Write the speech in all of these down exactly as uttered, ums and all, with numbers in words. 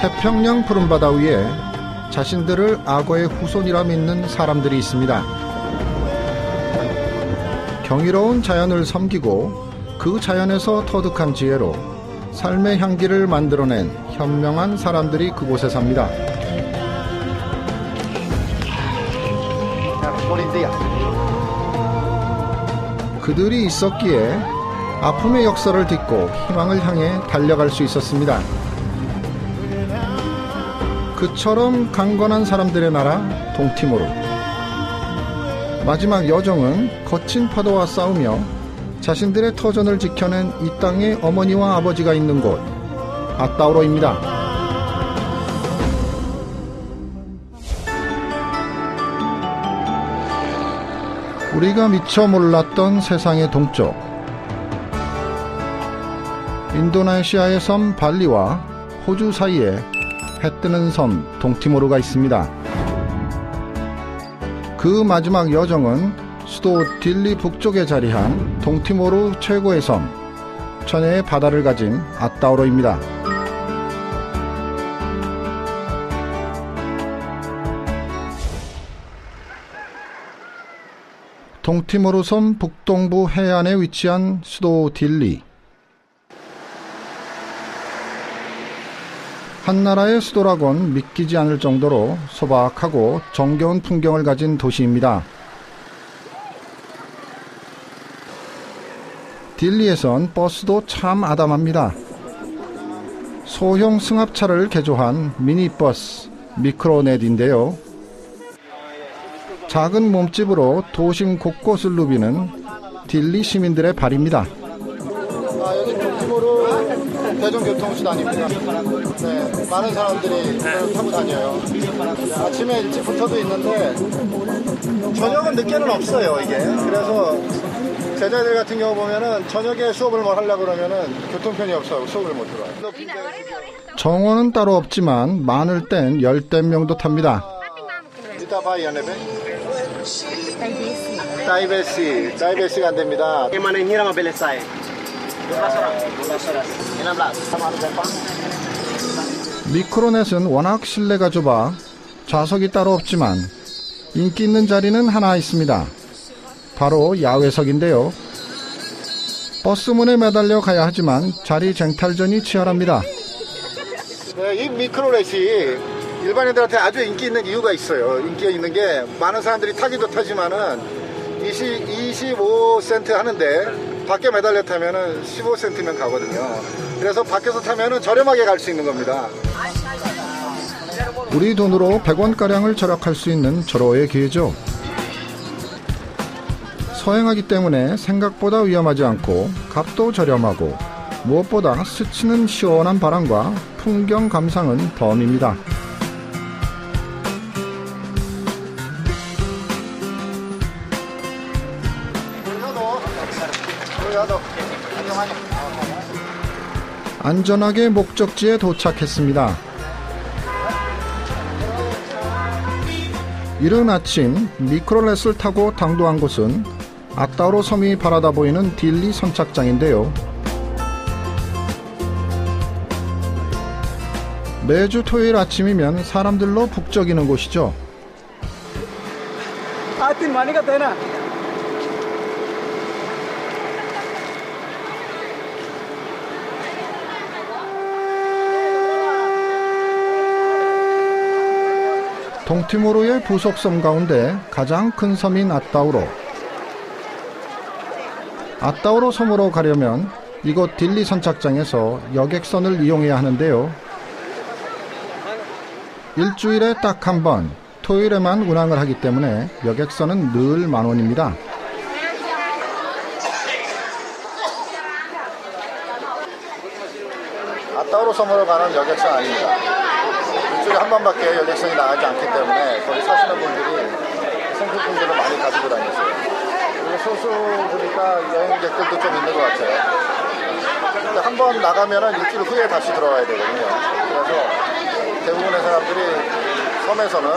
태평양 푸른바다 위에 자신들을 악어의 후손이라 믿는 사람들이 있습니다. 경이로운 자연을 섬기고 그 자연에서 터득한 지혜로 삶의 향기를 만들어낸 현명한 사람들이 그곳에 삽니다. 그들이 있었기에 아픔의 역사를 딛고 희망을 향해 달려갈 수 있었습니다. 그처럼 강건한 사람들의 나라 동티모르. 마지막 여정은 거친 파도와 싸우며 자신들의 터전을 지켜낸 이 땅의 어머니와 아버지가 있는 곳 아따우로입니다. 우리가 미처 몰랐던 세상의 동쪽, 인도네시아의 섬 발리와 호주 사이에 해뜨는 섬 동티모르가 있습니다. 그 마지막 여정은 수도 딜리 북쪽에 자리한 동티모르 최고의 섬, 천혜의 바다를 가진 아따우로입니다. 동티모르 섬 북동부 해안에 위치한 수도 딜리. 한 나라의 수도라곤 믿기지 않을 정도로 소박하고 정겨운 풍경을 가진 도시입니다. 딜리에선 버스도 참 아담합니다. 소형 승합차를 개조한 미니버스 미크로넷인데요. 작은 몸집으로 도심 곳곳을 누비는 딜리 시민들의 발입니다. 아, 여기 동티모르 대중교통수단입니다. 네, 많은 사람들이 타고 다녀요. 아침에 일찍부터도 있는데 저녁은 늦게는 없어요, 이게. 그래서 제자들 같은 경우 보면은 저녁에 수업을 뭘 하려고 그러면은 교통편이 없어서 수업을 못 들어요. 정원은 따로 없지만 많을 땐 열댓 명도 탑니다. 이따 봐, 이 안에 배. 다이베시, 다이베시가 안 됩니다. 미크로넷은 워낙 실내가 좁아 좌석이 따로 없지만 인기 있는 자리는 하나 있습니다. 바로 야외석인데요. 버스 문에 매달려 가야 하지만 자리 쟁탈전이 치열합니다. 네, 이 미크로넷이 일반인들한테 아주 인기 있는 이유가 있어요. 인기가 있는 게 많은 사람들이 타기도 타지만은 이십, 이십오 센트 하는데 밖에 매달려 타면은 십오 센트면 가거든요. 그래서 밖에서 타면은 저렴하게 갈 수 있는 겁니다. 우리 돈으로 백 원가량을 절약할 수 있는 절호의 기회죠. 서행하기 때문에 생각보다 위험하지 않고 값도 저렴하고 무엇보다 스치는 시원한 바람과 풍경 감상은 덤입니다. 안전하게 목적지에 도착했습니다. 이른 아침 미크로넷을 타고 당도한 곳은 아따우로 섬이 바라다 보이는 딜리 선착장인데요. 매주 토요일 아침이면 사람들로 북적이는 곳이죠. 하여튼 많이 갔다 해놔. 동티모르의 부속섬 가운데 가장 큰 섬인 아따우로. 아따우로 섬으로 가려면 이곳 딜리 선착장에서 여객선을 이용해야 하는데요. 일주일에 딱 한 번, 토요일에만 운항을 하기 때문에 여객선은 늘 만 원입니다. 아따우로 섬으로 가는 여객선 아닙니다. 한 번밖에 여객선이 나가지 않기 때문에 거기 사시는 분들이 생필품들을 많이 가지고 다니세요. 그리고 소수 보니까 여행객들도 좀 있는 것 같아요. 근데 한 번 나가면 일주일 후에 다시 들어와야 되거든요. 그래서 대부분의 사람들이 섬에서는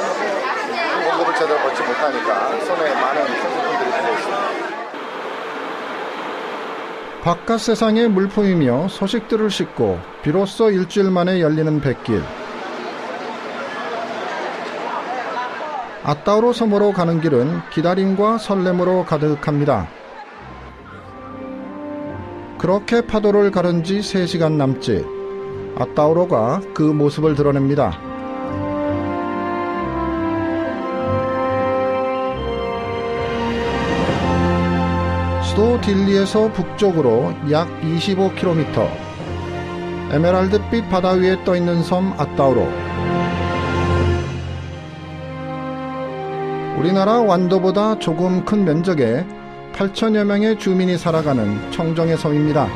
공급을 제대로 받지 못하니까 섬에 많은 생필품들이 들어있습니다. 바깥 세상의 물품이며 소식들을 싣고 비로소 일주일 만에 열리는 백길. 아따우로 섬으로 가는 길은 기다림과 설렘으로 가득합니다. 그렇게 파도를 가른 지 세 시간 남짓, 아따우로가 그 모습을 드러냅니다. 수도 딜리에서 북쪽으로 약 이십오 킬로미터, 에메랄드빛 바다 위에 떠있는 섬 아따우로. 우리나라 완도보다 조금 큰 면적에 팔천여 명의 주민이 살아가는 청정의 섬입니다.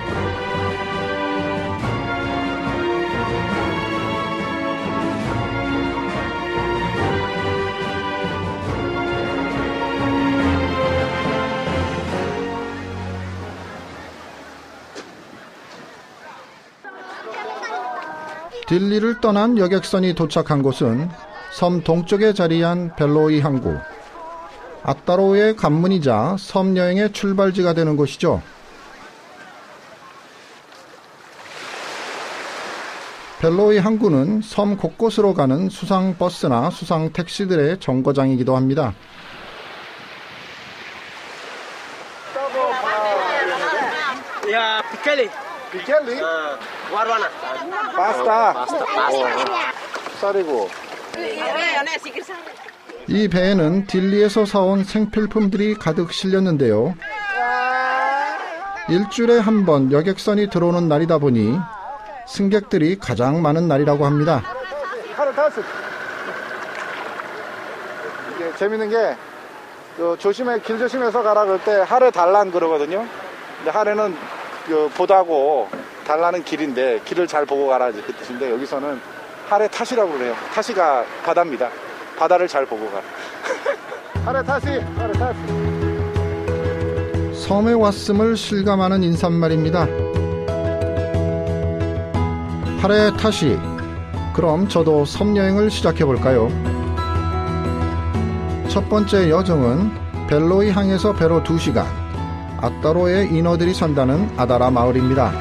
딜리를 떠난 여객선이 도착한 곳은 섬 동쪽에 자리한 벨로이 항구. 아따우로의 관문이자 섬 여행의 출발지가 되는 곳이죠. 벨로이 항구는 섬 곳곳으로 가는 수상 버스나 수상 택시들의 정거장이기도 합니다. 야, 비켈리. 비켈리? 와르와나. 파스타. 파스타. 사리고. 이 배에는 딜리에서 사온 생필품들이 가득 실렸는데요. 일주일에 한 번 여객선이 들어오는 날이다 보니 승객들이 가장 많은 날이라고 합니다. 이게 재밌는 게 그 조심해, 길 조심해서 가라 그럴 때 하래 달란 그러거든요. 근데 하래는 그 보다고 달라는 길인데 길을 잘 보고 가라 그 뜻인데, 여기서는 하래 타시라고 그래요. 타시가 바다입니다. 바다를 잘 보고 가. 하래 타시, 하래 타시. 섬에 왔음을 실감하는 인사말입니다. 하래 타시. 그럼 저도 섬 여행을 시작해 볼까요? 첫 번째 여정은 벨로이 항에서 배로 두 시간, 아따우로의 인어들이 산다는 아다라 마을입니다.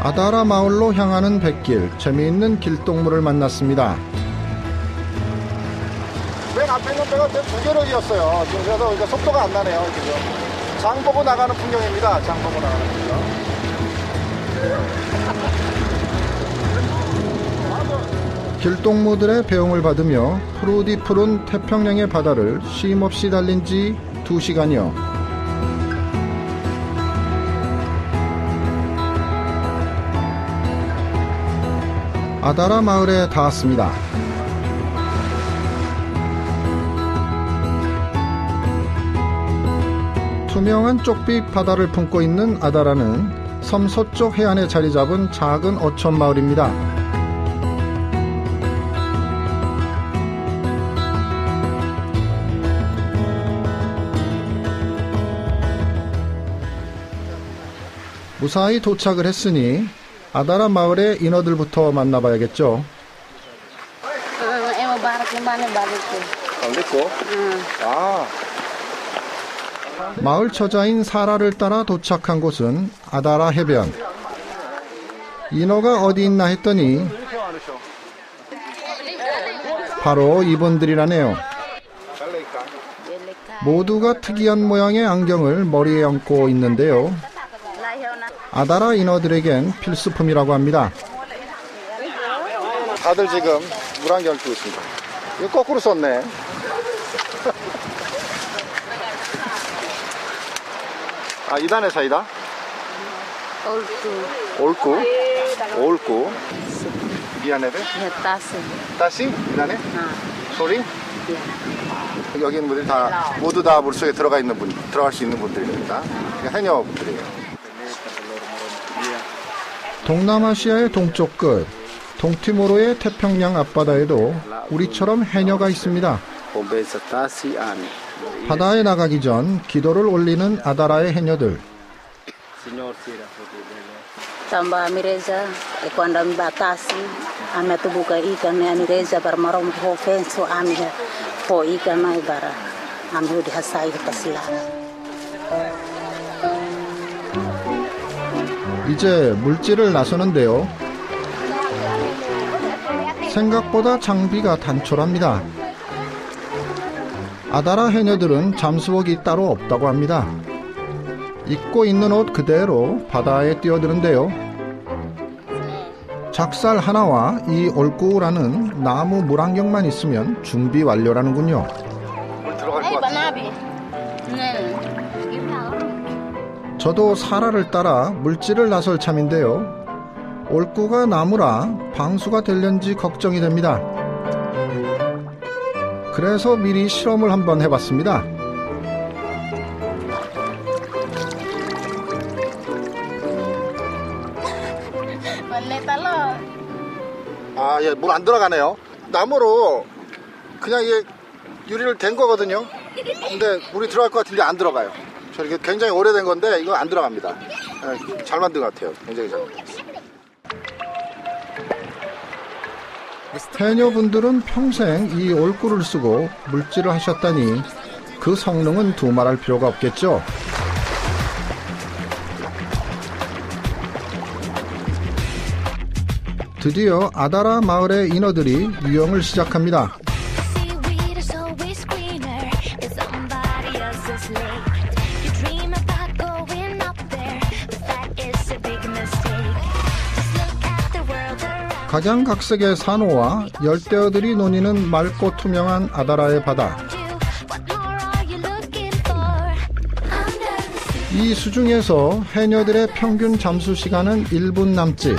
아다라 마을로 향하는 백길, 재미있는 길동무를 만났습니다. 맨 앞에 있는 배가 두 개로 이었어요. 그래서 그러니까 속도가 안 나네요. 지금 장 보고 나가는 풍경입니다. 장 보고 나가는 풍경. 길동무들의 배웅을 받으며 푸르디 푸른 태평양의 바다를 쉼없이 달린 지 두 시간여. 아다라 마을에 닿았습니다. 투명한 쪽빛 바다를 품고 있는 아다라는 섬 서쪽 해안에 자리 잡은 작은 어촌 마을입니다. 무사히 도착을 했으니 아다라 마을의 인어들부터 만나봐야겠죠. 마을 처자인 사라를 따라 도착한 곳은 아다라 해변. 인어가 어디 있나 했더니 바로 이분들이라네요. 모두가 특이한 모양의 안경을 머리에 얹고 있는데요. 아다라 인어들에겐 필수품이라고 합니다. 다들 지금 물안경 끼고 있습니다. 이거 거꾸로 썼네. 아, 이단의 사이다? 올꾸. 올꾸? 올꾸. 미안해. 따시. 따시? 이단에? 소리? 여기 있는 분들이 다, 모두 다 물속에 들어가 있는 분, 들어갈 수 있는 분들입니다. 해녀분들이에요. 동남아시아의 동쪽 끝, 동티모르의 태평양 앞바다에도 우리처럼 해녀가 있습니다. 바다에 나가기 전 기도를 올리는 아다라의 해녀들. हम लोग ढेर साई तस्ला 이제 물질을 나서는데요. 생각보다 장비가 단촐합니다. 아다라 해녀들은 잠수복이 따로 없다고 합니다. 입고 있는 옷 그대로 바다에 뛰어드는데요. 작살 하나와 이 올꾸우라는 나무 물안경만 있으면 준비 완료라는군요. 저도 사라를 따라 물질을 나설 참인데요. 올꾸가 나무라 방수가 될련지 걱정이 됩니다. 그래서 미리 실험을 한번 해봤습니다. 아, 예, 물 안 들어가네요. 나무로 그냥 이게 유리를 댄 거거든요. 근데 물이 들어갈 것 같은데 안 들어가요. 저 이게 굉장히 오래된 건데 이거 안 들어갑니다. 예, 잘 만든 것 같아요. 굉장히 잘. 해녀분들은 평생 이 올꾸를 쓰고 물질을 하셨다니 그 성능은 두말할 필요가 없겠죠. 드디어 아다라 마을의 인어들이 유영을 시작합니다. 각양각색의 산호와 열대어들이 노니는 맑고 투명한 아다라의 바다. 이 수중에서 해녀들의 평균 잠수 시간은 일 분 남짓.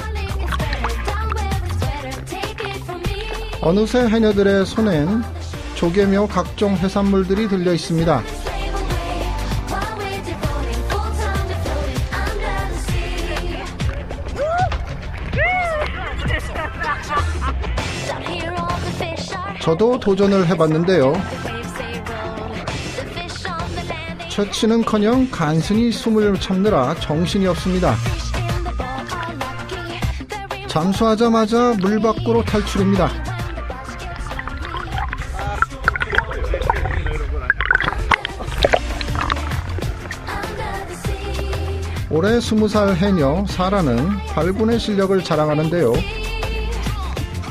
어느새 해녀들의 손엔 조개며 각종 해산물들이 들려 있습니다. 저도 도전을 해봤는데요. 채취는커녕 간신히 숨을 참느라 정신이 없습니다. 잠수하자마자 물 밖으로 탈출입니다. 올해 스무 살 해녀 사라는 발군의 실력을 자랑하는데요.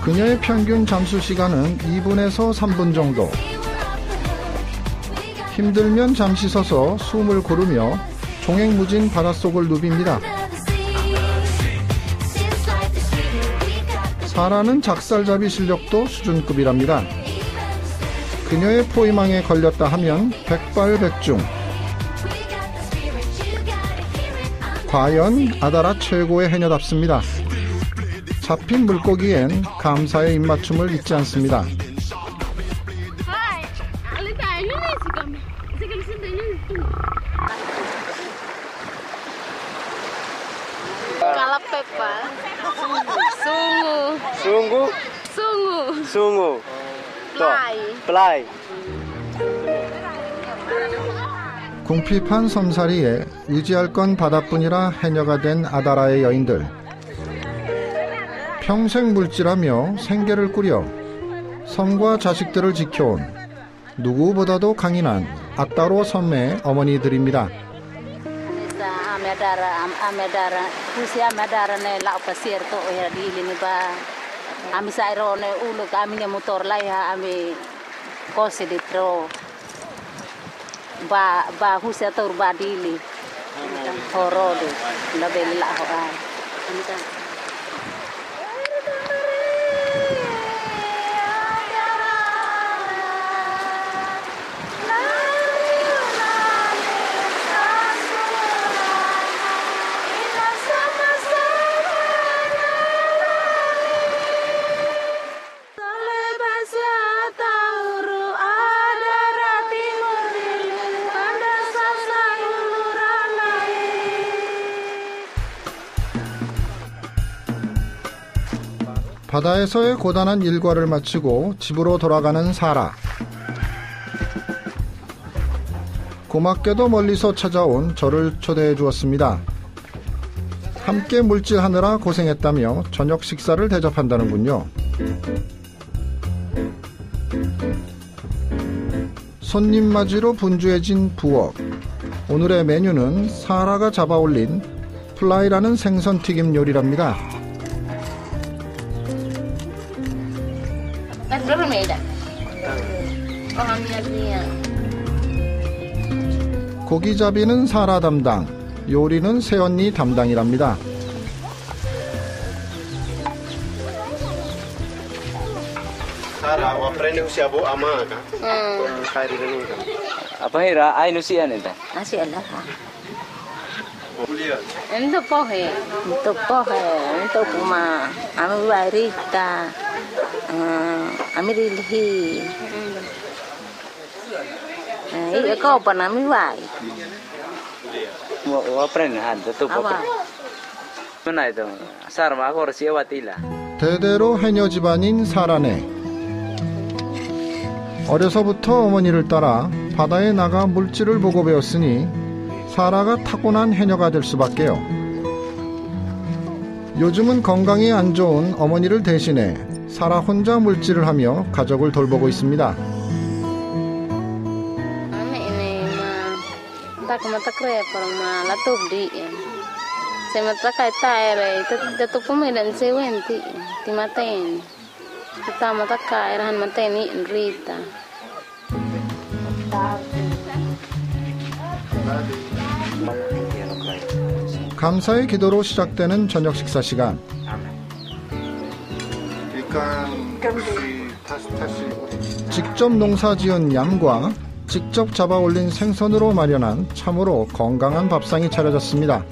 그녀의 평균 잠수 시간은 이 분에서 삼 분 정도. 힘들면 잠시 서서 숨을 고르며 종횡무진 바닷속을 누빕니다. 사라는 작살잡이 실력도 수준급이랍니다. 그녀의 포위망에 걸렸다 하면 백발백중. 과연 아다라 최고의 해녀답습니다. 잡힌 물고기엔 감사의 입맞춤을 잊지 않습니다. 숭우. 숭우. 숭우. 플라이. 플라이. 궁핍한 섬사리에 의지할 건 바다뿐이라 해녀가 된 아다라의 여인들. 평생 물질하며 생계를 꾸려 섬과 자식들을 지켜온 누구보다도 강인한 아따우로 섬의 어머니들입니다. 바다에서의 고단한 일과를 마치고 집으로 돌아가는 사라. 고맙게도 멀리서 찾아온 저를 초대해 주었습니다. 함께 물질하느라 고생했다며 저녁 식사를 대접한다는군요. 손님 맞이로 분주해진 부엌. 오늘의 메뉴는 사라가 잡아올린 플라이라는 생선튀김 요리랍니다. 고기잡이는 사라 담당, 요리는 새언니 담당이랍니다. 대대로 해녀 집안인 사라네. 어려서부터 어머니를 따라 바다에 나가 물질을 보고 배웠으니 사라가 타고난 해녀가 될 수밖에요. 요즘은 건강이 안 좋은 어머니를 대신해 사라 혼자 물질을 하며 가족을 돌보고 있습니다. 감사의 기도로 시작되는 저녁 식사 시간. 직접 농사지은 양과 직접 잡아올린 생선으로 마련한 참으로 건강한 밥상이 차려졌습니다.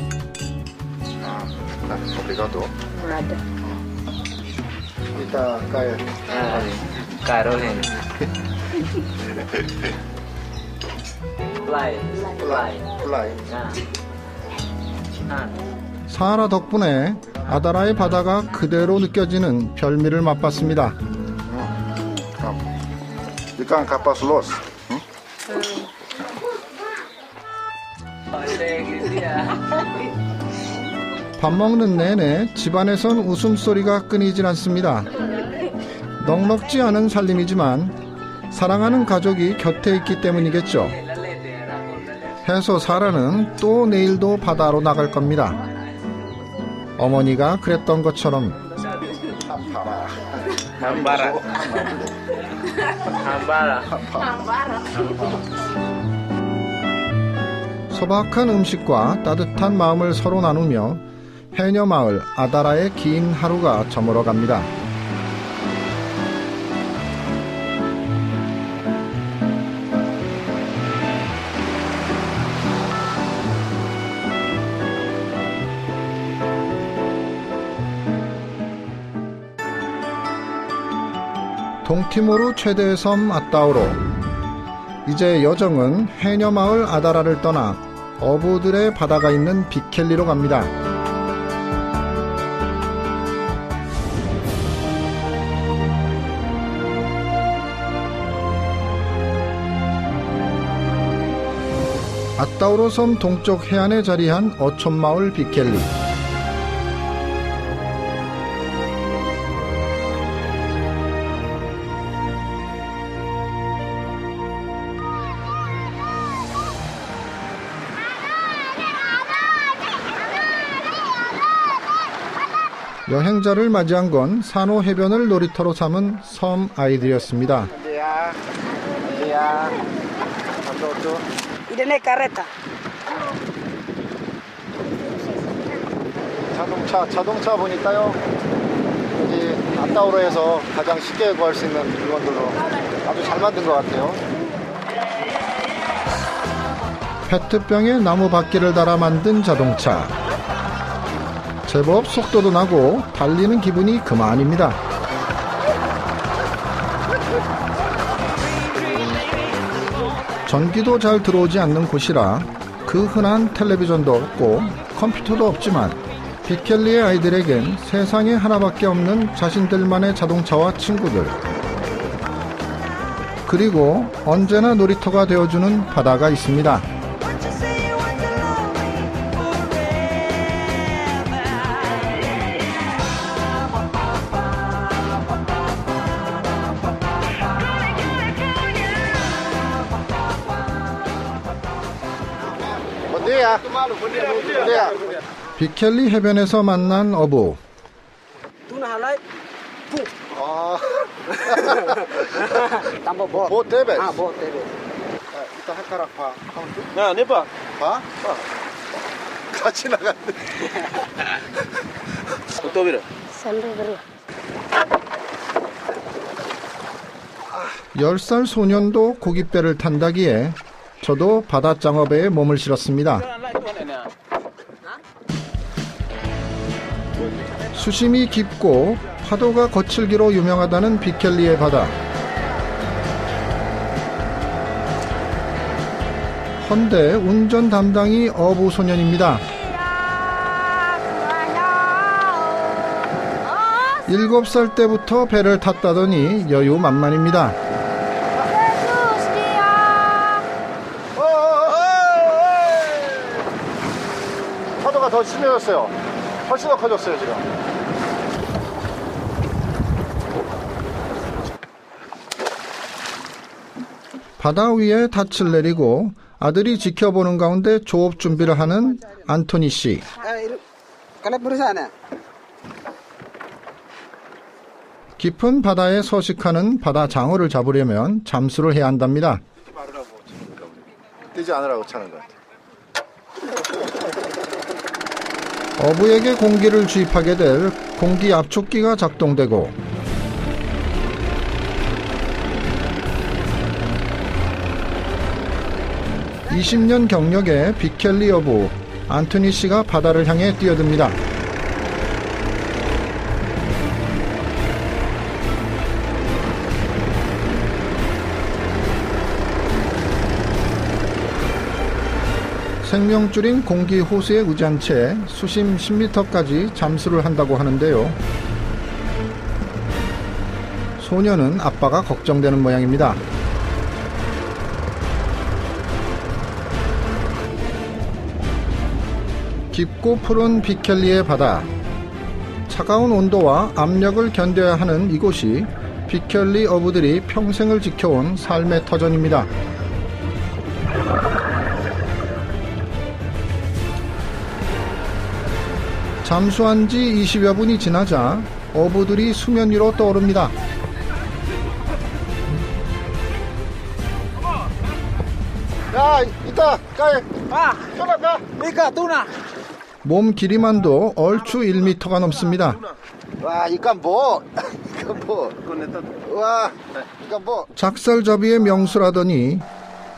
사하라 덕분에 아다라의 바다가 그대로 느껴지는 별미를 맛봤습니다. 밥 먹는 내내 집안에선 웃음소리가 끊이질 않습니다. 넉넉지 않은 살림이지만 사랑하는 가족이 곁에 있기 때문이겠죠. 해서 사라는 또 내일도 바다로 나갈 겁니다. 어머니가 그랬던 것처럼. 소박한 음식과 따뜻한 마음을 서로 나누며 해녀마을 아다라의 긴 하루가 저물어갑니다. 동티모르 최대의 섬 아따우로. 이제 여정은 해녀마을 아다라를 떠나 어부들의 바다가 있는 비켈리로 갑니다. 아따우로 섬 동쪽 해안에 자리한 어촌마을 비켈리. 여행자를 맞이한 건 산호 해변을 놀이터로 삼은 섬 아이들이었습니다. 이래네 카레타. 자동차 자동차 보니까요. 여기 아따우로에서 가장 쉽게 구할 수 있는 물건들로 아주 잘 만든 것 같아요. 페트병에 나무 바퀴를 달아 만든 자동차. 제법 속도도 나고 달리는 기분이 그만입니다. 전기도 잘 들어오지 않는 곳이라 그 흔한 텔레비전도 없고 컴퓨터도 없지만 비켈리의 아이들에겐 세상에 하나밖에 없는 자신들만의 자동차와 친구들, 그리고 언제나 놀이터가 되어주는 바다가 있습니다. 비켈리 해변에서 만난 어부. 같이 나갔네. 열 살 소년도 고깃배를 탄다기에 저도 바닷장어배에 몸을 실었습니다. 수심이 깊고 파도가 거칠기로 유명하다는 비켈리의 바다. 헌데 운전 담당이 어부 소년입니다. 일곱 살 때부터 배를 탔다더니 여유 만만입니다. 파도가 더 심해졌어요. 훨씬 더 커졌어요 지금. 바다 위에 닻을 내리고 아들이 지켜보는 가운데 조업 준비를 하는 안토니 씨. 깊은 바다에 서식하는 바다 장어를 잡으려면 잠수를 해야 한답니다. 뜨지 않으라고 차는 것 같아요. 어부에게 공기를 주입하게 될 공기 압축기가 작동되고 이십 년 경력의 비켈리 어부 안토니 씨가 바다를 향해 뛰어듭니다. 생명줄인 공기 호스에 의지한 채 수심 십 미터까지 잠수를 한다고 하는데요. 소녀는 아빠가 걱정되는 모양입니다. 깊고 푸른 비켈리의 바다. 차가운 온도와 압력을 견뎌야 하는 이곳이 비켈리 어부들이 평생을 지켜온 삶의 터전입니다. 잠수한 지 이십여 분이 지나자 어부들이 수면 위로 떠오릅니다. 야, 이따 가. 아, 뚜나 가. 이까 뚜나. 몸 길이만도 얼추 일 미터가 넘습니다. 와, 이건 뭐? 이건 뭐? 와, 이건 뭐? 작살잡이의 명수라더니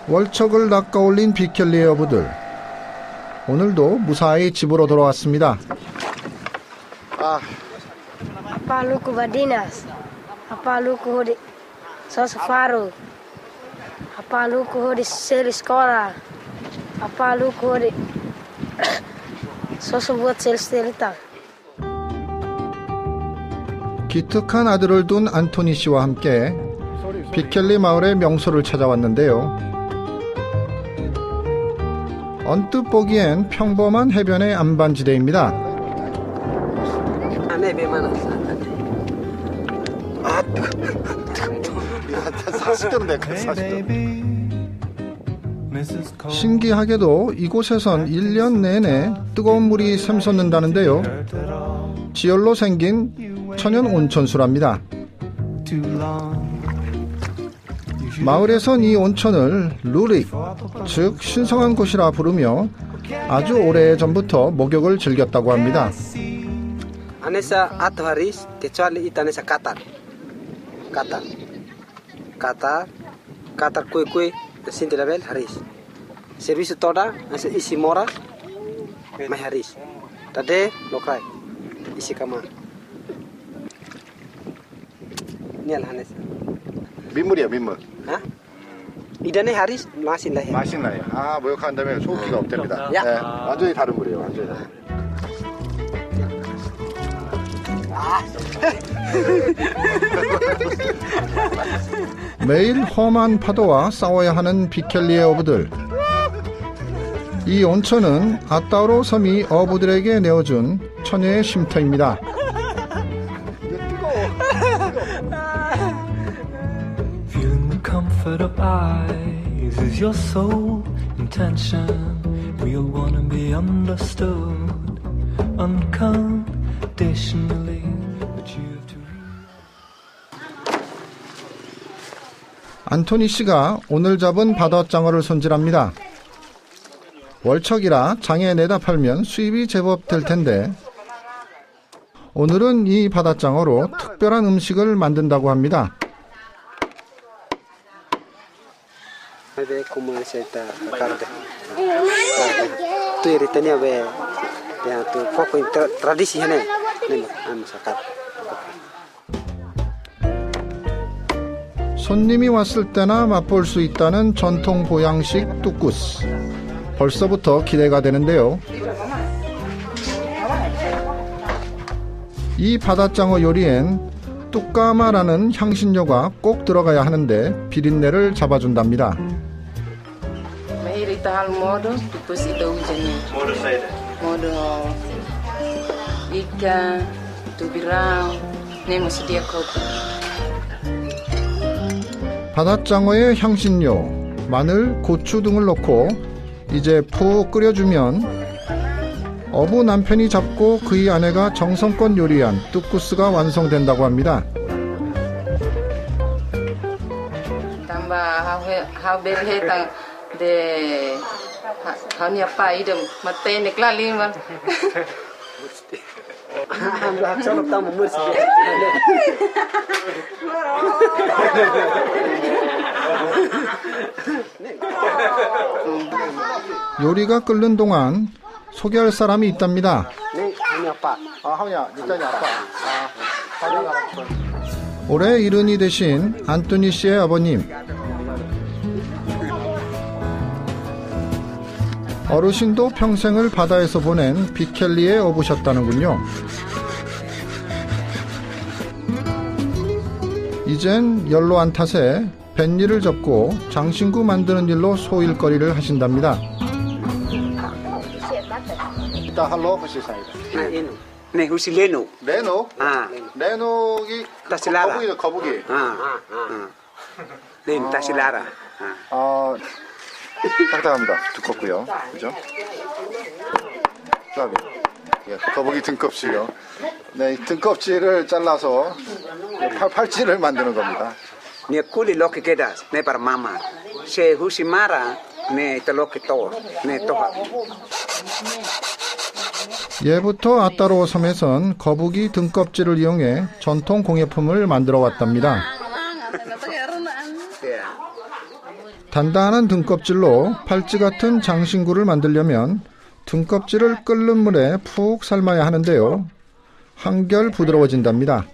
월척을 낚아올린 비켈리 어부들. 오늘도 무사히 집으로 돌아왔습니다. 아. 아빠 루쿠 바디나스. 아빠 루쿠 호디 소스파루. 아빠 루쿠 호디 세리스코라. 아빠 루쿠 호디 소스부엇 셀스텔타. 기특한 아들을 둔 안토니 씨와 함께 비켈리 마을의 명소를 찾아왔는데요. 언뜻 보기엔 평범한 해변의 안반지대입니다. 신기하게도 이곳에선 일 년 내내 뜨거운 물이 샘솟는다는데요. 지열로 생긴 천연 온천수랍니다. 마을에선 이 온천을 루릭, 즉 신성한 곳이라 부르며 아주 오래전부터 목욕을 즐겼다고 합니다. 민물이야, 민물. 아? 이전에 하리 맛이 나요. 맛이 나요. 아, 목욕한 다음에 소고기가 없답니다. 네, 완전히 다른 물이에요. 완전히. 아. 매일 험한 파도와 싸워야 하는 비켈리의 어부들. 이 온천은 아따우로 섬이 어부들에게 내어준 천혜의 쉼터입니다. Comfort of eyes is your sole intention. We'll wanna be understood unconditionally. 안토니 씨가 오늘 잡은 바다장어를 손질합니다. 월척이라 장에 내다 팔면 수입이 제법 될 텐데 오늘은 이 바다장어로 특별한 음식을 만든다고 합니다. 손님이 왔을 때나 맛볼 수 있다는 전통 보양식 뚜꾸스. 벌써부터 기대가 되는데요. 이 바다장어 요리엔 뚝까마라는 향신료가 꼭 들어가야 하는데 비린내를 잡아준답니다. 바다장어의 향신료, 마늘, 고추 등을 넣고 이제 푹 끓여주면 어부 남편이 잡고 그의 아내가 정성껏 요리한 뚜꾸스가 완성된다고 합니다. 요리가 끓는 동안 소개할 사람이 있답니다. 올해 일흔이 되신 안토니 씨의 아버님. 어르신도 평생을 바다에서 보낸 비켈리에 어부셨다는군요. 이젠 연로한 탓에 뱃일을 접고 장신구 만드는 일로 소일거리를 하신답니다. 딱딱합니다. 두껍고요. 그죠? 거북이 등껍질요. 네, 이 등껍질을 잘라서 팔, 팔찌를 만드는 겁니다. 네, 꿀이 이렇게 깨다. 네, 바로 마마. 세 후시 마라. 네, 이렇게 또. 네, 또. 예부터 아따로 섬에선 거북이 등껍질을 이용해 전통 공예품을 만들어 왔답니다. 단단한 등껍질로 팔찌 같은 장신구를 만들려면 등껍질을 끓는 물에 푹 삶아야 하는데요. 한결 부드러워진답니다.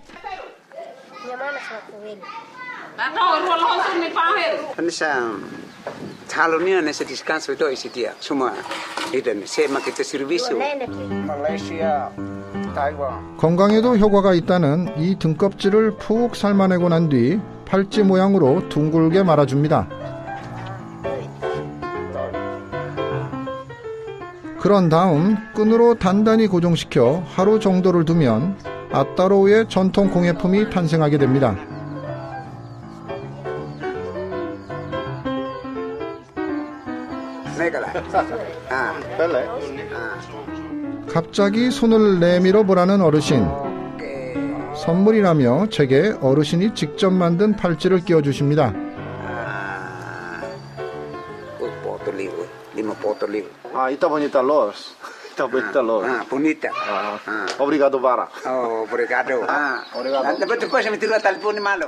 건강에도 효과가 있다는 이 등껍질을 푹 삶아내고 난 뒤 팔찌 모양으로 둥글게 말아줍니다. 그런 다음 끈으로 단단히 고정시켜 하루 정도를 두면 아따로우의 전통 공예품이 탄생하게 됩니다. 갑자기 손을 내밀어 보라는 어르신. 선물이라며 제게 어르신이 직접 만든 팔찌를 끼워 주십니다. 아, 이따 보니까 로스. 이따 보니까 로스. 아, 보니까. 아, 오브리가도 바라. 어, 오브리가도. 아, 오브리가도.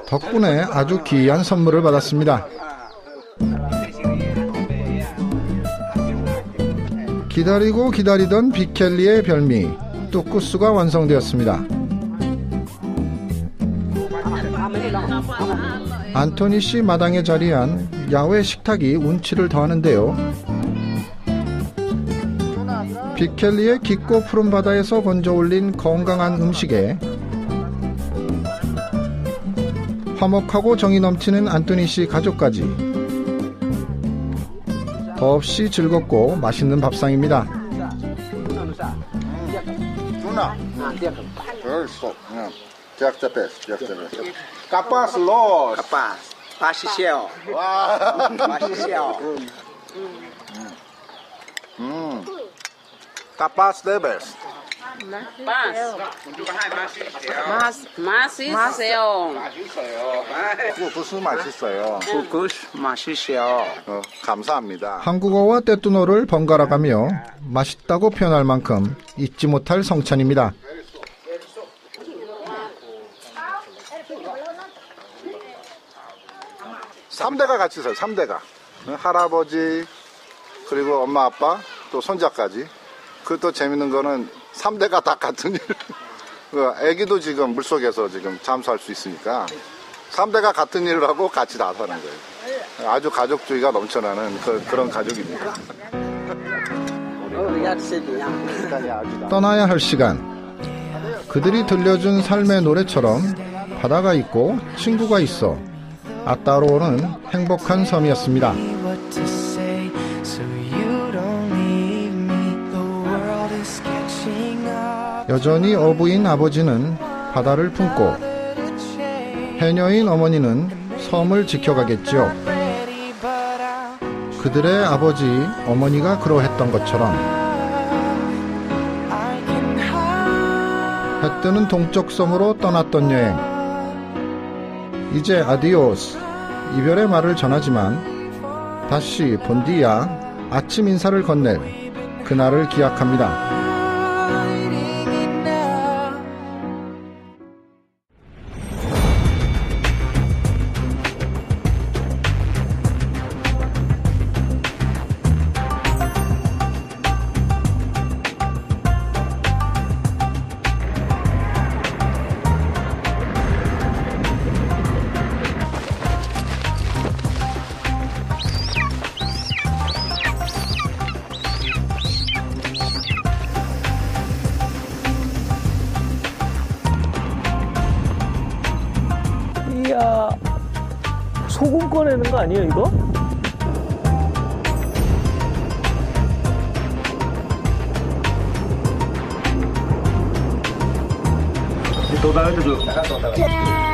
덕분에 아주 귀한 선물을 받았습니다. 기다리고 기다리던 비켈리의 별미, 뚜꾸스가 완성되었습니다. 안토니 씨 마당에 자리한 야외 식탁이 운치를 더하는데요. 비켈리의 깊고 푸른 바다에서 건져올린 건강한 음식에 화목하고 정이 넘치는 안토니 씨 가족까지 더없이 즐겁고 맛있는 밥상입니다. 맛있어요. 맛있어요. 음. Tapas debes. Mas, mas 있어요. 뚜꾸스 맛있어요. 뚜꾸스 맛있어요. 감사합니다. 한국어와 떼뚜노를 번갈아가며 맛있다고 표현할 만큼 잊지 못할 성찬입니다. 삼 대가 같이 있어요. 삼 대가. 할아버지, 그리고 엄마, 아빠, 또 손자까지. 그 또 재밌는 거는 삼 대가 다 같은 일. 애기도 지금 물속에서 지금 잠수할 수 있으니까 삼 대가 같은 일을 하고 같이 나서는 거예요. 아주 가족주의가 넘쳐나는 그, 그런 가족입니다. 떠나야 할 시간. 그들이 들려준 삶의 노래처럼 바다가 있고 친구가 있어 아따우로는 행복한 섬이었습니다. 여전히 어부인 아버지는 바다를 품고 해녀인 어머니는 섬을 지켜가겠지요. 그들의 아버지, 어머니가 그러했던 것처럼 해 뜨는 동쪽 섬으로 떠났던 여행. 이제 아디오스, 이별의 말을 전하지만 다시 본디야, 아침 인사를 건넬 그날을 기약합니다. 소금 꺼내는 거 아니에요, 이거? 또 나가도 좋다.